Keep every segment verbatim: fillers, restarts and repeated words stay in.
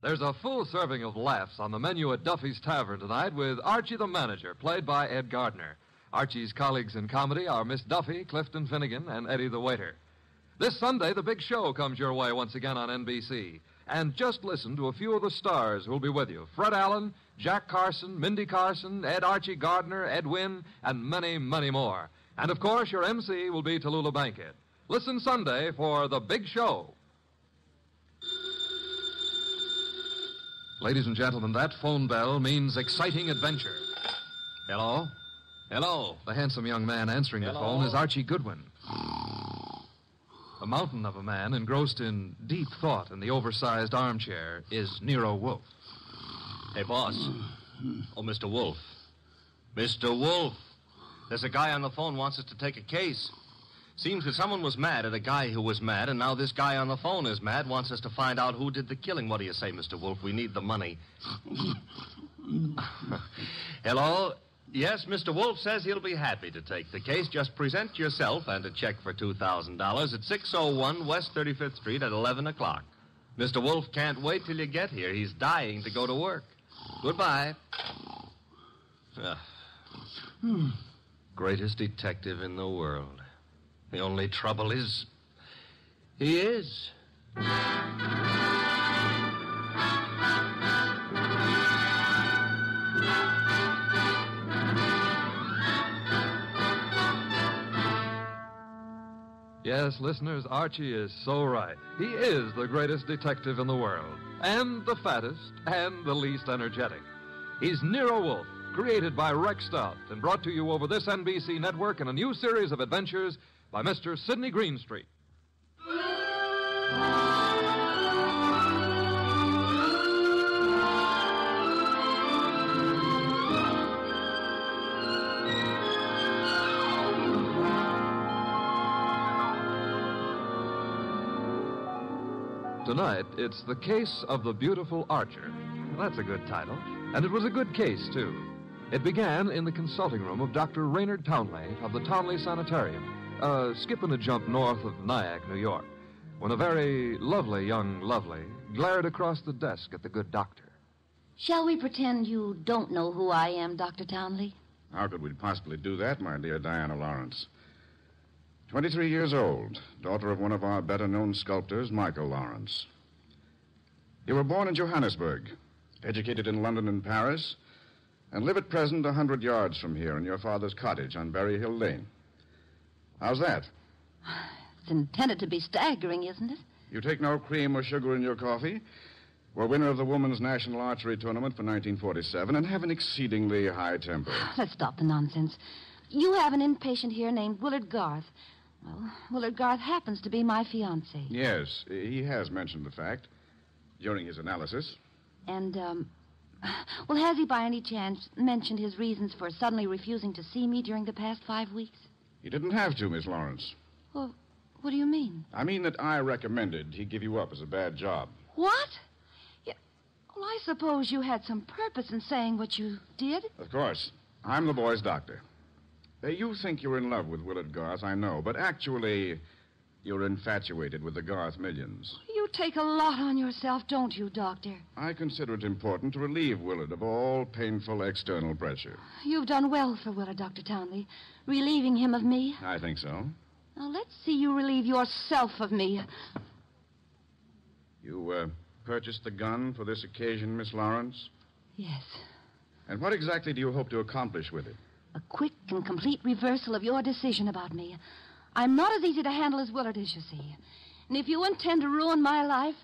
There's a full serving of laughs on the menu at Duffy's Tavern tonight with Archie the Manager, played by Ed Gardner. Archie's colleagues in comedy are Miss Duffy, Clifton Finnegan, and Eddie the Waiter. This Sunday, The Big Show comes your way once again on N B C. And just listen to a few of the stars who'll be with you. Fred Allen, Jack Carson, Mindy Carson, Ed Archie Gardner, Ed Wynn, and many, many more. And, of course, your M C will be Tallulah Bankhead. Listen Sunday for The Big Show. Ladies and gentlemen, that phone bell means exciting adventure. Hello? Hello. The handsome young man answering Hello. The phone is Archie Goodwin. A mountain of a man engrossed in deep thought in the oversized armchair is Nero Wolfe. Hey, boss. Oh, Mister Wolfe. Mister Wolfe. There's a guy on the phone wants us to take a case. Seems that someone was mad at a guy who was mad, and now this guy on the phone is mad, wants us to find out who did the killing. What do you say, Mister Wolfe? We need the money. Hello? Yes, Mister Wolfe says he'll be happy to take the case. Just present yourself and a check for two thousand dollars at six oh one West thirty-fifth Street at eleven o'clock. Mister Wolfe can't wait till you get here. He's dying to go to work. Goodbye. Uh, greatest detective in the world. The only trouble is, he is. Yes, listeners, Archie is so right. He is the greatest detective in the world, and the fattest, and the least energetic. He's Nero Wolfe, created by Rex Stout, and brought to you over this N B C network in a new series of adventures by Mister Sidney Greenstreet. Tonight, it's The Case of the Beautiful Archer. That's a good title. And it was a good case, too. It began in the consulting room of Doctor Raynard Townley of the Townley Sanitarium, uh, skipping a jump north of Nyack, New York, when a very lovely young lovely glared across the desk at the good doctor. Shall we pretend you don't know who I am, Doctor Townley? How could we possibly do that, my dear Diana Lawrence? twenty-three years old, daughter of one of our better-known sculptors, Michael Lawrence. You were born in Johannesburg, educated in London and Paris, and live at present a hundred yards from here in your father's cottage on Berry Hill Lane. How's that? It's intended to be staggering, isn't it? You take no cream or sugar in your coffee, were winner of the Women's National Archery Tournament for nineteen forty-seven, and have an exceedingly high temper. Let's stop the nonsense. You have an inpatient here named Willard Garth. Well, Willard Garth happens to be my fiancé. Yes, he has mentioned the fact during his analysis. And, um, well, has he by any chance mentioned his reasons for suddenly refusing to see me during the past five weeks? He didn't have to, Miss Lawrence. Well, what do you mean? I mean that I recommended he give you up as a bad job. What? Yeah, well, I suppose you had some purpose in saying what you did. Of course. I'm the boy's doctor. You think you're in love with Willard Garth, I know, but actually, you're infatuated with the Garth millions. You take a lot on yourself, don't you, Doctor? I consider it important to relieve Willard of all painful external pressure. You've done well for Willard, Doctor Townley, relieving him of me. I think so. Now, let's see you relieve yourself of me. You, uh, purchased the gun for this occasion, Miss Lawrence? Yes. And what exactly do you hope to accomplish with it? A quick and complete reversal of your decision about me. I'm not as easy to handle as Willard is, you see. And if you intend to ruin my life,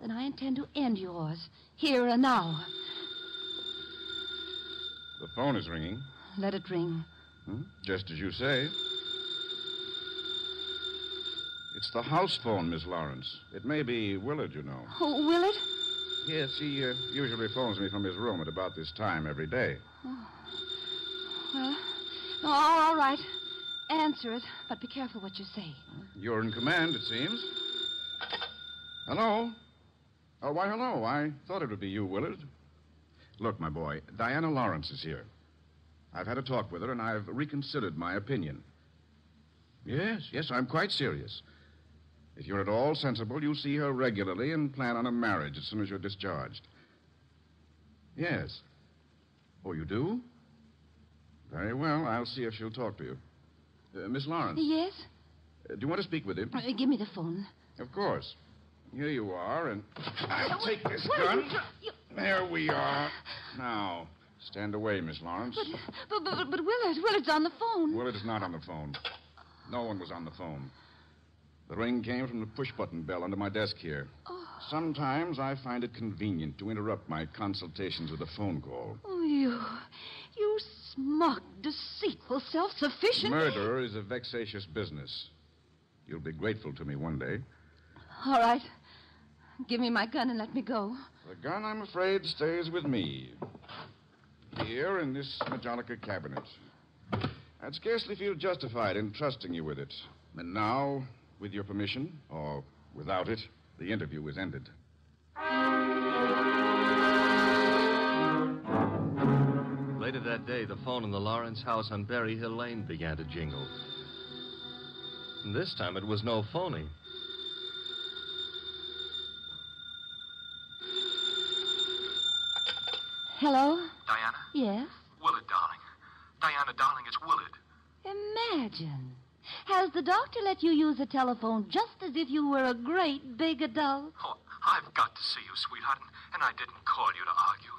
then I intend to end yours, here and now. The phone is ringing. Let it ring. Hmm? Just as you say. It's the house phone, Miss Lawrence. It may be Willard, you know. Oh, Willard? Yes, he uh, usually phones me from his room at about this time every day. Oh. Well, no, all right. Answer it, but be careful what you say. You're in command, it seems. Hello? Oh, why, hello. I thought it would be you, Willard. Look, my boy, Diana Lawrence is here. I've had a talk with her, and I've reconsidered my opinion. Yes, yes, I'm quite serious. If you're at all sensible, you see her regularly and plan on a marriage as soon as you're discharged. Yes. Oh, you do? Very well. I'll see if she'll talk to you. Uh, Miss Lawrence. Yes? Uh, do you want to speak with him? Uh, give me the phone. Of course. Here you are, and I'll take this gun. There we are. Now, stand away, Miss Lawrence. But, but, but, but Willard, Willard's on the phone. Willard's not on the phone. No one was on the phone. The ring came from the push-button bell under my desk here. Oh. Sometimes I find it convenient to interrupt my consultations with a phone call. Oh, you... you smug, deceitful, self-sufficient... Murder is a vexatious business. You'll be grateful to me one day. All right. Give me my gun and let me go. The gun, I'm afraid, stays with me. Here in this Majolica cabinet. I'd scarcely feel justified in trusting you with it. And now... with your permission, or without it, the interview is ended. Later that day, the phone in the Lawrence house on Berry Hill Lane began to jingle. And this time it was no phoning. Hello? Diana? Yes? Willard, darling. Diana, darling, it's Willard. Imagine. Has the doctor let you use the telephone just as if you were a great big adult? Oh, I've got to see you, sweetheart, and, and I didn't call you to argue.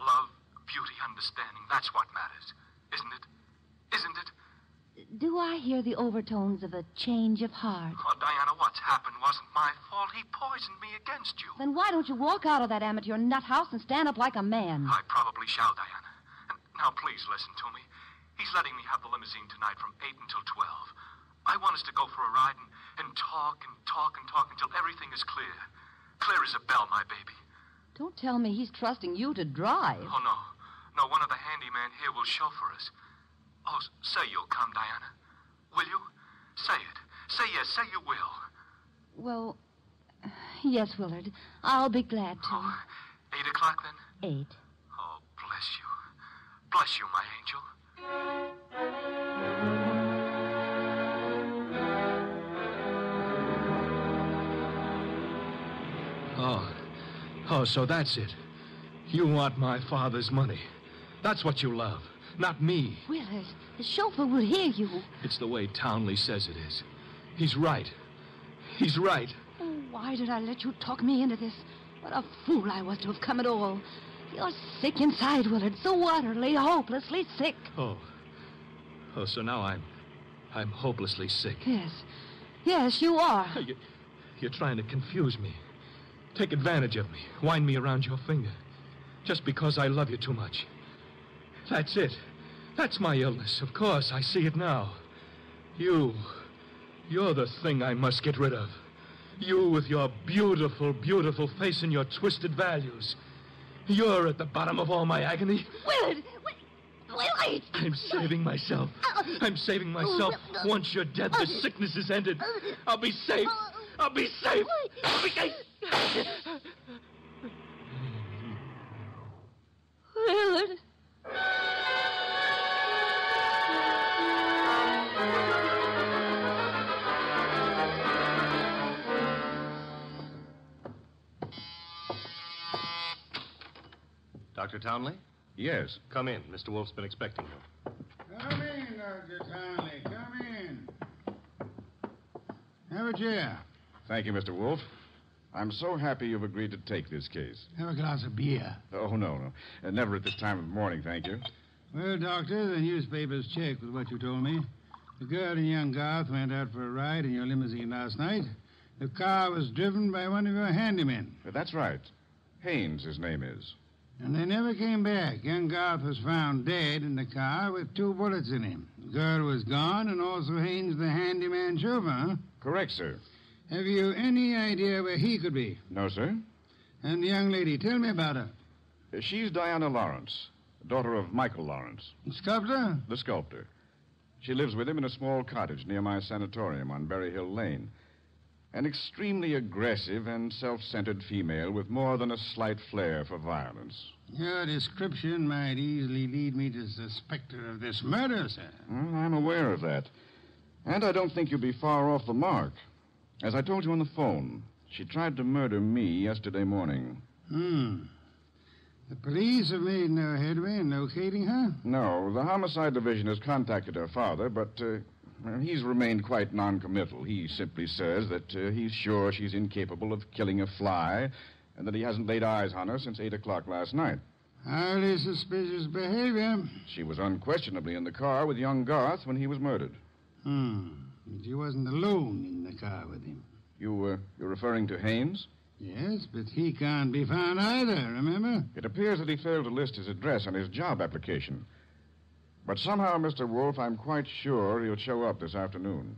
Love, beauty, understanding, that's what matters. Isn't it? Isn't it? Do I hear the overtones of a change of heart? Oh, Diana, what's happened wasn't my fault. He poisoned me against you. Then why don't you walk out of that amateur nut house and stand up like a man? I probably shall, Diana. And now, please listen to me. He's letting me have the limousine tonight from eight until twelve. I want us to go for a ride and, and talk and talk and talk until everything is clear. Clear as a bell, my baby. Don't tell me he's trusting you to drive. Oh, no. No, one of the handymen here will chauffeur us. Oh, say you'll come, Diana. Will you? Say it. Say yes. Say you will. Well, yes, Willard. I'll be glad to. Oh, eight o'clock, then? Eight. Oh, bless you. Bless you, my angel. Oh. Oh, so that's it. You want my father's money. That's what you love, not me. Willard, the chauffeur will hear you. It's the way Townley says it is. He's right. He's right. Oh, why did I let you talk me into this? What a fool I was to have come at all. You're sick inside, Willard, so utterly, hopelessly sick. Oh. Oh, so now I'm... I'm hopelessly sick. Yes. Yes, you are. You, you're trying to confuse me. Take advantage of me. Wind me around your finger. Just because I love you too much. That's it. That's my illness. Of course, I see it now. You. You're the thing I must get rid of. You with your beautiful, beautiful face and your twisted values. You're at the bottom of all my agony. Willard! Willard! I'm saving myself. I'm saving myself. Once you're dead, the sickness is ended. I'll be safe. I'll be safe. I'll be safe. Willard. Doctor Townley? Yes. Come in. Mister Wolfe's been expecting you. Come in, Doctor Townley. Come in. Have a chair. Thank you, Mister Wolfe. I'm so happy you've agreed to take this case. Have a glass of beer. Oh, no, no. Uh, never at this time of the morning, thank you. Well, Doctor, the newspapers checked with what you told me. The girl and young Garth went out for a ride in your limousine last night. The car was driven by one of your handymen. Uh, that's right. Haynes, his name is. And they never came back. Young Garth was found dead in the car with two bullets in him. The girl was gone, and also Haynes, the handyman chauffeur. Correct, sir. Have you any idea where he could be? No, sir. And the young lady, tell me about her. She's Diana Lawrence, daughter of Michael Lawrence. The sculptor? The sculptor. She lives with him in a small cottage near my sanitarium on Berry Hill Lane. An extremely aggressive and self-centered female with more than a slight flair for violence. Your description might easily lead me to suspect her of this murder, sir. Well, I'm aware of that. And I don't think you'd be far off the mark. As I told you on the phone, she tried to murder me yesterday morning. Hmm. The police have made no headway in locating her? No. The Homicide Division has contacted her father, but uh, well, he's remained quite noncommittal. He simply says that uh, he's sure she's incapable of killing a fly and that he hasn't laid eyes on her since eight o'clock last night. Highly suspicious behavior. She was unquestionably in the car with young Garth when he was murdered. Hmm. But she wasn't alone in the car with him. You, uh, you're referring to Haynes? Yes, but he can't be found either, remember? It appears that he failed to list his address on his job application. But somehow, Mister Wolfe, I'm quite sure he'll show up this afternoon.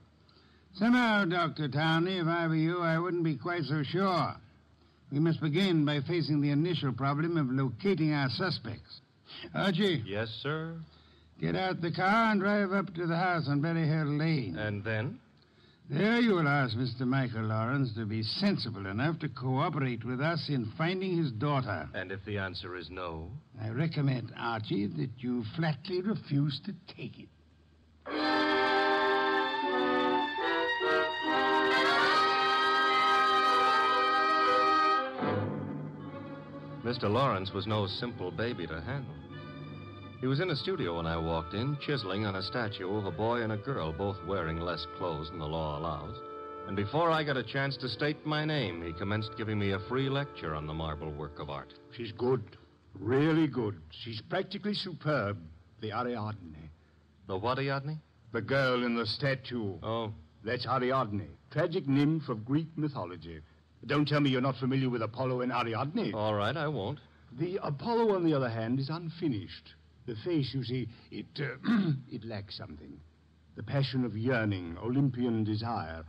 Somehow, Doctor Townley, if I were you, I wouldn't be quite so sure. We must begin by facing the initial problem of locating our suspects. Archie. Yes, sir? Get out the car and drive up to the house on Berry Hill Lane. And then? There you will ask Mister Michael Lawrence to be sensible enough to cooperate with us in finding his daughter. And if the answer is no? I recommend, Archie, that you flatly refuse to take it. Mister Lawrence was no simple baby to handle. He was in a studio when I walked in, chiseling on a statue of a boy and a girl, both wearing less clothes than the law allows. And before I got a chance to state my name, he commenced giving me a free lecture on the marble work of art. She's good. Really good. She's practically superb. The Ariadne. The what Ariadne? The girl in the statue. Oh. That's Ariadne, tragic nymph of Greek mythology. Don't tell me you're not familiar with Apollo and Ariadne. All right, I won't. The Apollo, on the other hand, is unfinished. The face, you see, it uh, it lacks something. The passion of yearning, Olympian desire.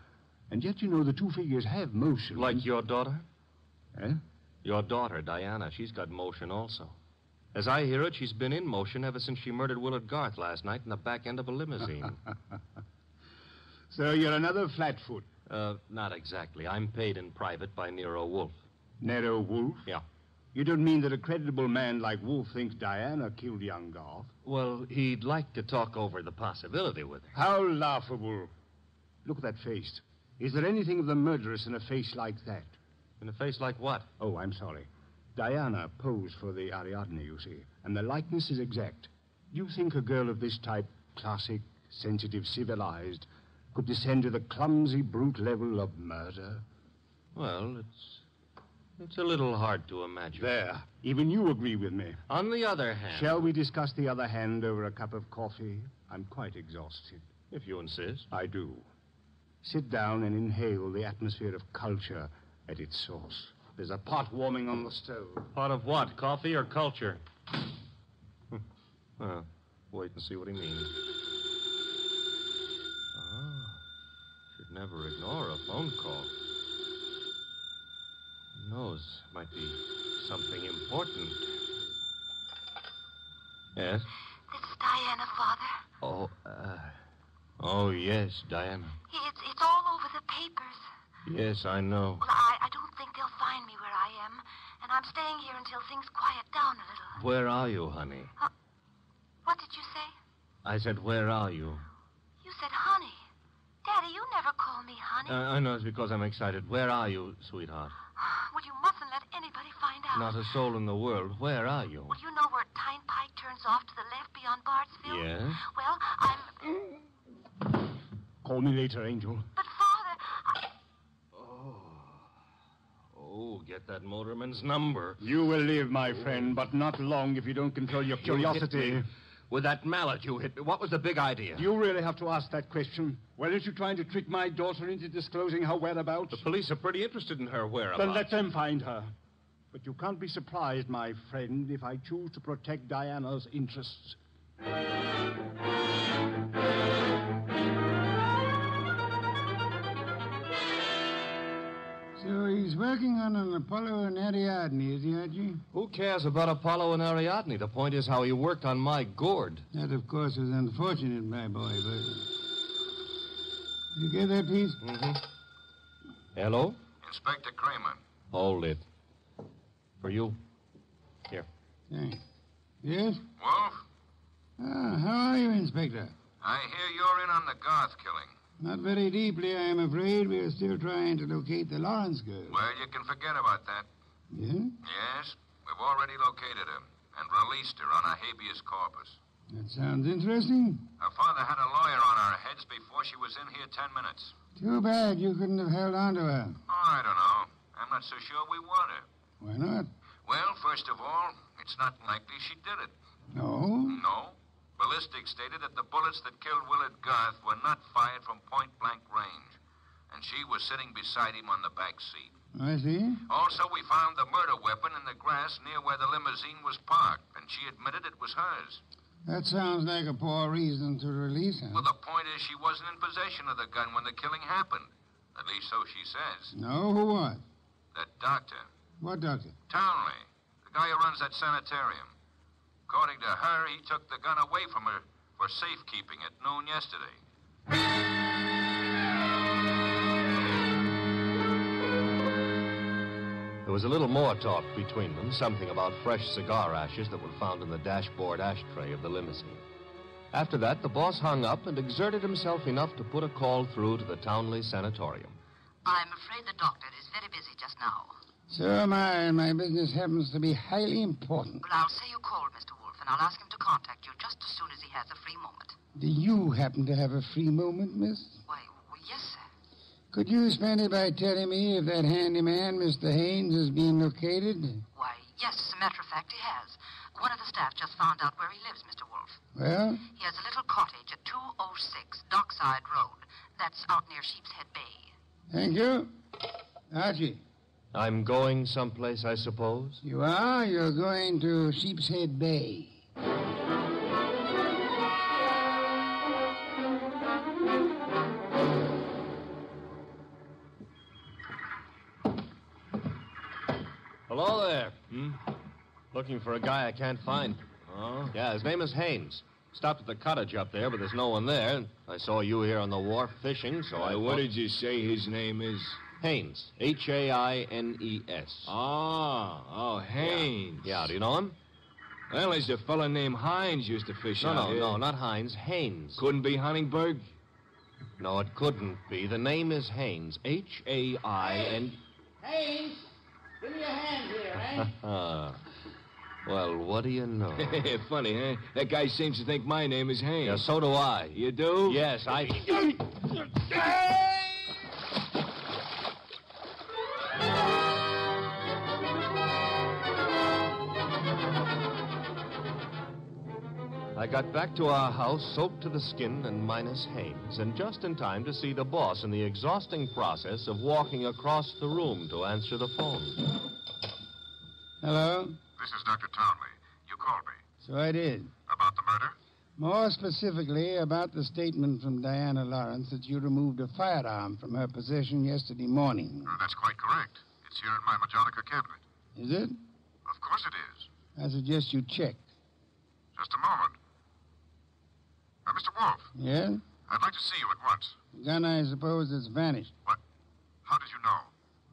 And yet, you know, the two figures have motion. Like your daughter? Eh? Your daughter, Diana, she's got motion also. As I hear it, she's been in motion ever since she murdered Willard Garth last night in the back end of a limousine. So you're another flatfoot? Uh, not exactly. I'm paid in private by Nero Wolfe. Nero Wolfe? Yeah. You don't mean that a creditable man like Wolfe thinks Diana killed young Garth? Well, he'd like to talk over the possibility with her. How laughable. Look at that face. Is there anything of the murderess in a face like that? In a face like what? Oh, I'm sorry. Diana posed for the Ariadne, you see, and the likeness is exact. Do you think a girl of this type, classic, sensitive, civilized, could descend to the clumsy, brute level of murder? Well, it's... It's a little hard to imagine. There. Even you agree with me. On the other hand... Shall we discuss the other hand over a cup of coffee? I'm quite exhausted. If you insist. I do. Sit down and inhale the atmosphere of culture at its source. There's a pot warming on the stove. Pot of what? Coffee or culture? Well, wait and see what he means. Ah. Should never ignore a phone call. Who knows? Might be something important. Yes? This is Diana, Father. Oh, uh... Oh, yes, Diana. It's, it's all over the papers. Yes, I know. Well, I, I don't think they'll find me where I am, and I'm staying here until things quiet down a little. Where are you, honey? Uh, what did you say? I said, where are you? You said, honey. Daddy, you never call me honey. Uh, I know, it's because I'm excited. Where are you, sweetheart? Well, you mustn't let anybody find out. Not a soul in the world. Where are you? Well, you know where Tyne Pike turns off to the left beyond Bartsfield? Yes. Well, I'm... Call me later, Angel. But, Father, I... Oh. Oh, get that motorman's number. You will live, my friend, but not long if you don't control your curiosity. With that mallet you hit me. What was the big idea? You really have to ask that question. Weren't you trying to trick my daughter into disclosing her whereabouts? The police are pretty interested in her whereabouts. Then let them find her. But you can't be surprised, my friend, if I choose to protect Diana's interests. So he's working on an Apollo and Ariadne, is he, Archie? Who cares about Apollo and Ariadne? The point is how he worked on my gourd. That, of course, was unfortunate, my boy, but... You get that, please? Mm-hmm. Hello? Inspector Kramer. Hold it. For you. Here. Thanks. Yes? Wolf? Ah, how are you, Inspector? I hear you're in on the Garth killing. Not very deeply, I am afraid. We are still trying to locate the Lawrence girl. Well, you can forget about that. Yeah? Yes. We've already located her and released her on a habeas corpus. That sounds interesting. Her father had a lawyer on our heads before she was in here ten minutes. Too bad you couldn't have held on to her. Oh, I don't know. I'm not so sure we want her. Why not? Well, first of all, it's not likely she did it. No? No. Ballistics stated that the bullets that killed Willard Garth were not fired from point-blank range, and she was sitting beside him on the back seat. I see. Also, we found the murder weapon in the grass near where the limousine was parked, and she admitted it was hers. That sounds like a poor reason to release her. Well, the point is she wasn't in possession of the gun when the killing happened. At least so she says. No, who was? That doctor. What doctor? Townley, the guy who runs that sanitarium. According to her, he took the gun away from her for safekeeping at noon yesterday. There was a little more talk between them, something about fresh cigar ashes that were found in the dashboard ashtray of the limousine. After that, the boss hung up and exerted himself enough to put a call through to the Townley Sanitarium. I'm afraid the doctor is very busy just now. So am I, and my business happens to be highly important. Well, I'll say you called, Mister Wolfe, and I'll ask him to contact you just as soon as he has a free moment. Do you happen to have a free moment, miss? Why, well, yes, sir. Could you spend it by telling me if that handyman, Mister Haynes, has been located? Why, yes, as a matter of fact, he has. One of the staff just found out where he lives, Mister Wolfe. Well? He has a little cottage at two oh six Dockside Road. That's out near Sheepshead Bay. Thank you. Archie. I'm going someplace, I suppose? You are? You're going to Sheepshead Bay. Hello there. Hmm? Looking for a guy I can't find. Oh? Yeah, his name is Haynes. Stopped at the cottage up there, but there's no one there. I saw you here on the wharf fishing, so uh, I... What did you say his name is? Haynes. H A I N E S. Ah, oh, Haynes. Yeah. yeah, do you know him? Well, there's a fellow named Hines used to fish no, out No, no, no, not Hines, Haynes. Couldn't be Honigberg? No, it couldn't be. The name is Haynes. H A I N... Haynes! Give me your hand here, eh? Well, what do you know? Funny, huh? That guy seems to think my name is Haynes. Yeah, so do I. You do? Yes, I... I got back to our house soaked to the skin and minus Haynes, and just in time to see the boss in the exhausting process of walking across the room to answer the phone. Hello? This is Doctor Townley. You called me. So I did. About the murder? More specifically, about the statement from Diana Lawrence that you removed a firearm from her possession yesterday morning. Uh, that's quite correct. It's here in my Majolica cabinet. Is it? Of course it is. I suggest you check. Just a moment. Uh, Mister Wolfe. Yeah? I'd like to see you at once. The gun, I suppose, has vanished. What? How did you know?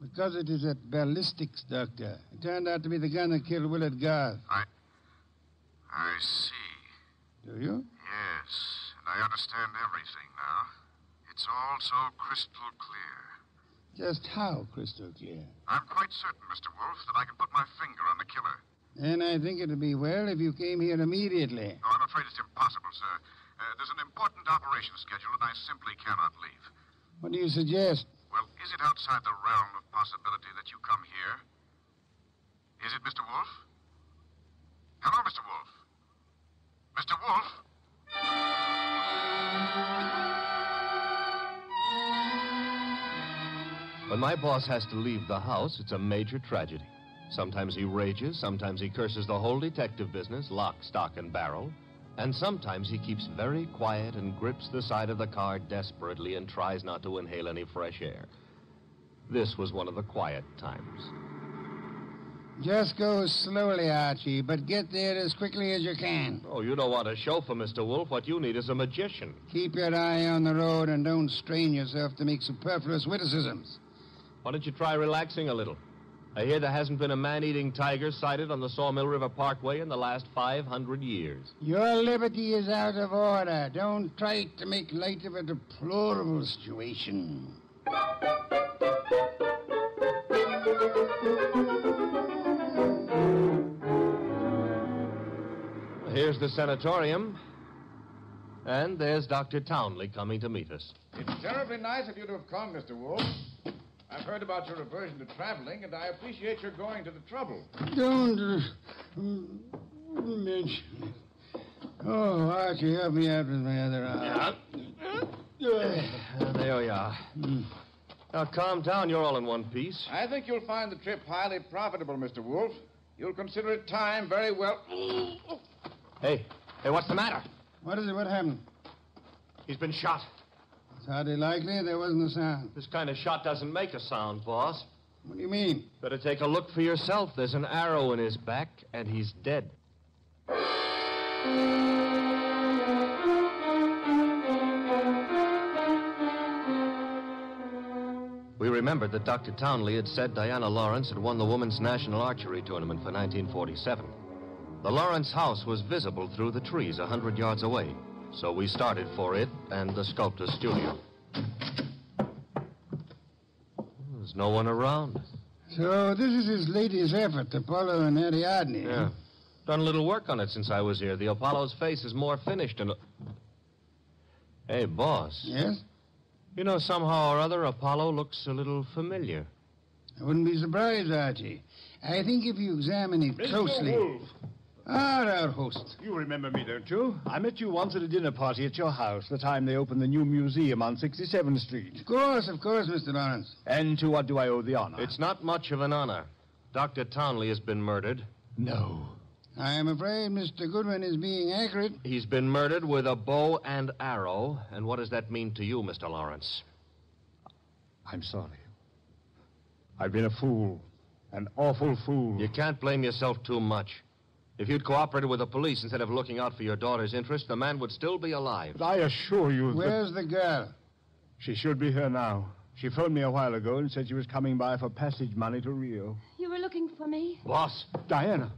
Because it is at ballistics, Doctor. It turned out to be the gun that killed Willard Garth. I... I see. Do you? Yes, and I understand everything now. It's all so crystal clear. Just how crystal clear? I'm quite certain, Mister Wolfe, that I can put my finger on the killer. Then I think it would be well if you came here immediately. Oh, I'm afraid it's impossible, sir. Uh, there's an important operation scheduled, and I simply cannot leave. What do you suggest? Well, is it outside the realm of possibility that you come here? Is it Mister Wolfe? Hello, Mister Wolfe. Mister Wolfe? When my boss has to leave the house, it's a major tragedy. Sometimes he rages, sometimes he curses the whole detective business, lock, stock, and barrel. And sometimes he keeps very quiet and grips the side of the car desperately and tries not to inhale any fresh air. This was one of the quiet times. Just go slowly, Archie, but get there as quickly as you can. Oh, you don't want a chauffeur, Mister Wolfe. What you need is a magician. Keep your eye on the road and don't strain yourself to make superfluous witticisms. Why don't you try relaxing a little? I hear there hasn't been a man-eating tiger sighted on the Sawmill River Parkway in the last five hundred years. Your liberty is out of order. Don't try to make light of a deplorable situation. Here's the sanatorium. And there's Doctor Townley coming to meet us. It's terribly nice of you to have come, Mister Wolfe. I've heard about your aversion to traveling, and I appreciate your going to the trouble. Don't uh, mention it. Oh, Archie, help me out with my other eye. Yeah. Uh, there we are. Mm. Now, calm down. You're all in one piece. I think you'll find the trip highly profitable, Mister Wolfe. You'll consider it time very well. Hey, hey, what's the matter? What is it? What happened? He's been shot. It's hardly likely. There wasn't a sound. This kind of shot doesn't make a sound, boss. What do you mean? Better take a look for yourself. There's an arrow in his back, and he's dead. We remembered that Doctor Townley had said Diana Lawrence had won the Women's National Archery Tournament for nineteen forty-seven. The Lawrence house was visible through the trees a hundred yards away. So we started for it and the sculptor's studio. There's no one around. So this is his latest effort, Apollo and Ariadne. Yeah. Done a little work on it since I was here. The Apollo's face is more finished and... Hey, boss. Yes? You know, somehow or other, Apollo looks a little familiar. I wouldn't be surprised, Archie. I think if you examine it closely... Mister Wolfe. Ah, our host. You remember me, don't you? I met you once at a dinner party at your house, the time they opened the new museum on sixty-seventh street. Of course, of course, Mister Lawrence. And to what do I owe the honor? It's not much of an honor. Doctor Townley has been murdered. No. I am afraid Mister Goodwin is being accurate. He's been murdered with a bow and arrow. And what does that mean to you, Mister Lawrence? I'm sorry. I've been a fool. An awful fool. You can't blame yourself too much. If you'd cooperated with the police instead of looking out for your daughter's interest, the man would still be alive. But I assure you that... Where's the girl? She should be here now. She phoned me a while ago and said she was coming by for passage money to Rio. You were looking for me? Boss. Diana.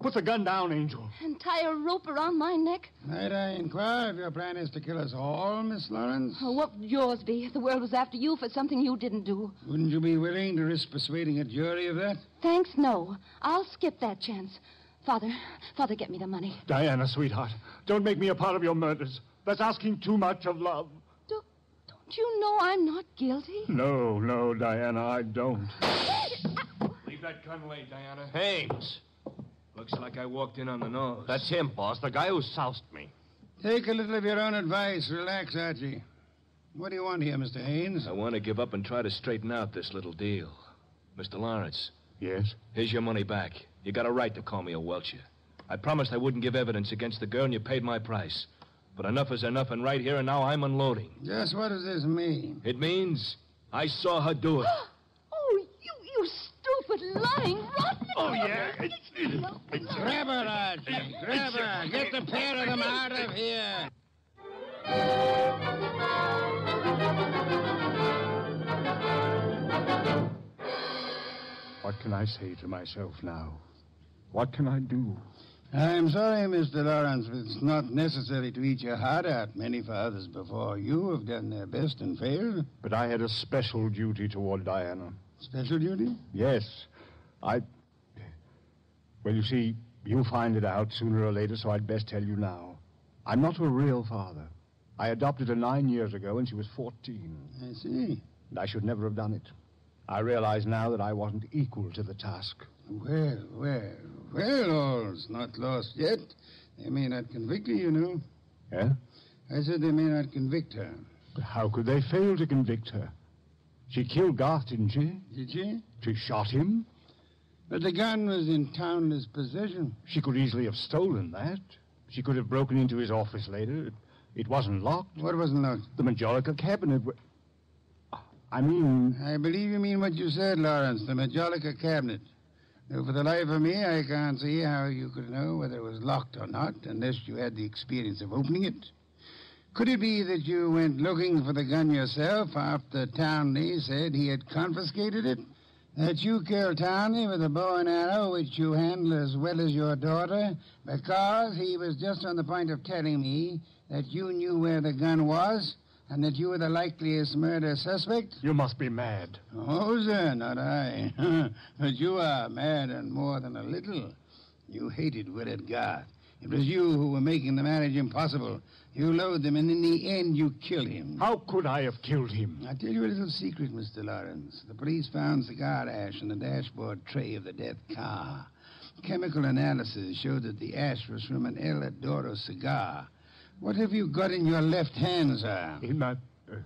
Put the gun down, Angel. And tie a rope around my neck? Might I inquire if your plan is to kill us all, Miss Lawrence? Oh, what would yours be if the world was after you for something you didn't do? Wouldn't you be willing to risk persuading a jury of that? Thanks, no. I'll skip that chance. Father, Father, get me the money. Diana, sweetheart, don't make me a part of your murders. That's asking too much of love. Do, don't you know I'm not guilty? No, no, Diana, I don't. Leave that gun laid, Diana. Hames. Looks like I walked in on the nose. That's him, boss, the guy who soused me. Take a little of your own advice. Relax, Archie. What do you want here, Mister Haines? I want to give up and try to straighten out this little deal. Mister Lawrence. Yes? Here's your money back. You got a right to call me a welcher. I promised I wouldn't give evidence against the girl, and you paid my price. But enough is enough, and right here and now I'm unloading. Just what does this mean? It means I saw her do it. Oh, you you stupid, lying, rotten... Oh, yeah? It's, it's, it's, grab her, Archie. Grab her. Get the pair of them out of here. What can I say to myself now? What can I do? I'm sorry, Mister Lawrence, but it's not necessary to eat your heart out. Many fathers before you have done their best and failed. But I had a special duty toward Diana. Special duty? Yes. I... Well, you see, you'll find it out sooner or later, so I'd best tell you now. I'm not her real father. I adopted her nine years ago, and she was fourteen. I see. And I should never have done it. I realize now that I wasn't equal to the task. Well, well, well, all's not lost yet. They may not convict her, you know. Yeah? I said they may not convict her. But how could they fail to convict her? She killed Garth, didn't she? Did she? She shot him. But the gun was in Townley's possession. She could easily have stolen that. She could have broken into his office later. It, it wasn't locked. What wasn't locked? The Majolica cabinet... I mean... I believe you mean what you said, Lawrence, the Majolica cabinet. Though for the life of me, I can't see how you could know whether it was locked or not unless you had the experience of opening it. Could it be that you went looking for the gun yourself after Townley said he had confiscated it? that you kill Townley with a bow and arrow which you handle as well as your daughter, because he was just on the point of telling me that you knew where the gun was and that you were the likeliest murder suspect? You must be mad. Oh, sir, not I. But you are mad, and more than a little. You hated Willard Garth. It was you who were making the marriage impossible. You loathed him, and in the end, you killed him. How could I have killed him? I'll tell you a little secret, Mister Lawrence. The police found cigar ash in the dashboard tray of the dead car. Chemical analysis showed that the ash was from an El Adoro cigar. What have you got in your left hand, sir? In my... Uh,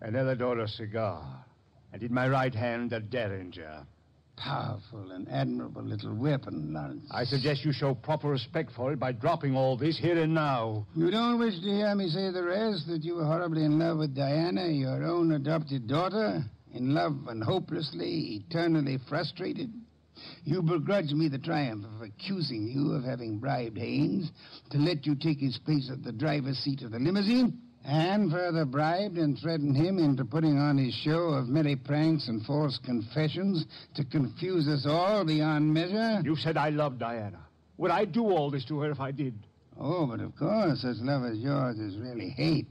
an El Adoro cigar. And in my right hand, a derringer. Powerful and admirable little weapon, Lawrence. I suggest you show proper respect for it by dropping all this here and now. You don't wish to hear me say the rest, that you were horribly in love with Diana, your own adopted daughter, in love and hopelessly, eternally frustrated? You begrudge me the triumph of accusing you of having bribed Haynes to let you take his place at the driver's seat of the limousine, and further bribed and threatened him into putting on his show of merry pranks and false confessions to confuse us all beyond measure. You said I loved Diana. Would I do all this to her if I did? Oh, but of course, such love as yours is really hate.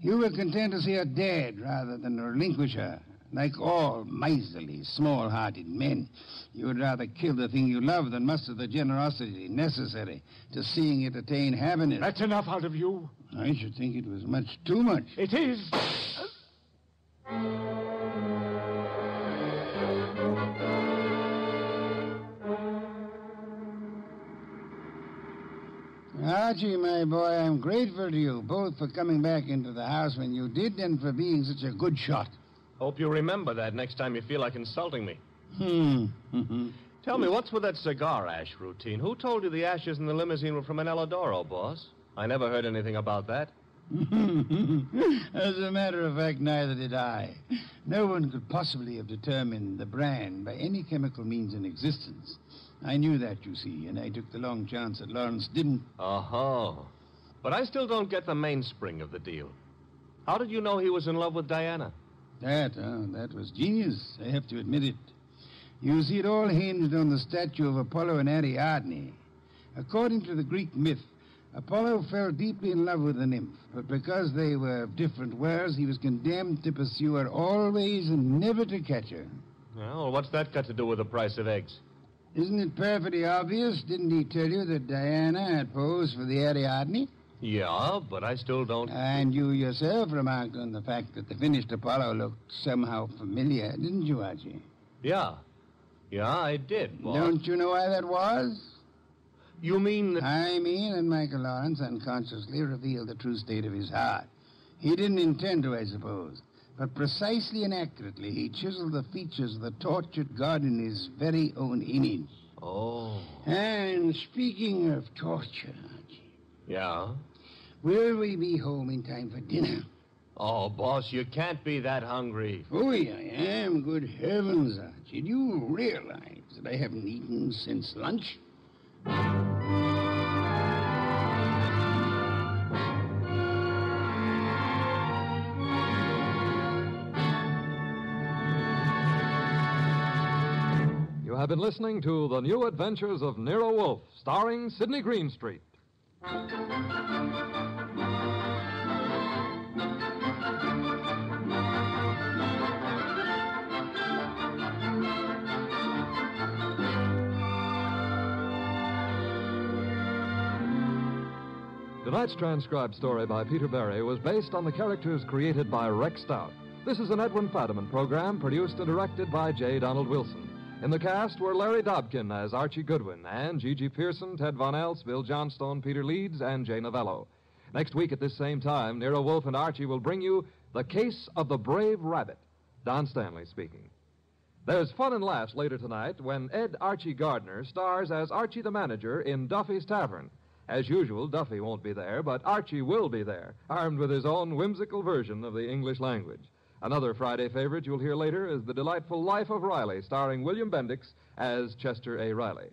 You were content to see her dead rather than relinquish her. Like all miserly, small-hearted men, you would rather kill the thing you love than muster the generosity necessary to seeing it attain happiness. That's enough out of you. I should think it was much too much. It is. Archie, my boy, I'm grateful to you, both for coming back into the house when you did and for being such a good shot. Hope you remember that next time you feel like insulting me. Hmm. Tell me, what's with that cigar ash routine? Who told you the ashes in the limousine were from an El Adoro, boss? I never heard anything about that. As a matter of fact, neither did I. No one could possibly have determined the brand by any chemical means in existence. I knew that, you see, and I took the long chance that Lawrence didn't. Oh-ho. But I still don't get the mainspring of the deal. How did you know he was in love with Diana? That, uh, that was genius, I have to admit it. You see, it all hinged on the statue of Apollo and Ariadne. According to the Greek myth, Apollo fell deeply in love with the nymph, but because they were of different worlds, he was condemned to pursue her always and never to catch her. Well, what's that got to do with the price of eggs? Isn't it perfectly obvious? Didn't he tell you that Diana had posed for the Ariadne? Yeah, but I still don't... And you yourself remarked on the fact that the finished Apollo looked somehow familiar, didn't you, Archie? Yeah. Yeah, I did, boss. Don't you know why that was? You mean that... I mean that Michael Lawrence unconsciously revealed the true state of his heart. He didn't intend to, I suppose. But precisely and accurately, he chiseled the features of the tortured god in his very own image. Oh. And speaking of torture, Archie... Yeah? Will we be home in time for dinner? Oh, boss, you can't be that hungry. Oh, yeah, I am. Good heavens, Archie. Do you realize that I haven't eaten since lunch? You have been listening to The New Adventures of Nero Wolfe, starring Sidney Greenstreet. Tonight's transcribed story by Peter Berry was based on the characters created by Rex Stout. This is an Edwin Fadiman program produced and directed by J. Donald Wilson. In the cast were Larry Dobkin as Archie Goodwin and Gigi Pearson, Ted Von Eltz, Bill Johnstone, Peter Leeds, and Jay Novello. Next week at this same time, Nero Wolfe and Archie will bring you The Case of the Brave Rabbit. Don Stanley speaking. There's fun and laughs later tonight when Ed Archie Gardner stars as Archie the Manager in Duffy's Tavern. As usual, Duffy won't be there, but Archie will be there, armed with his own whimsical version of the English language. Another Friday favorite you'll hear later is The Delightful Life of Riley, starring William Bendix as Chester A. Riley.